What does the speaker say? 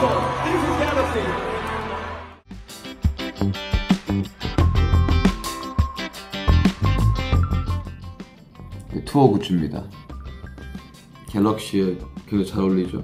iPhone. These are Galaxy. 투어 굿즈입니다. 갤럭시에 되게 잘 어울리죠.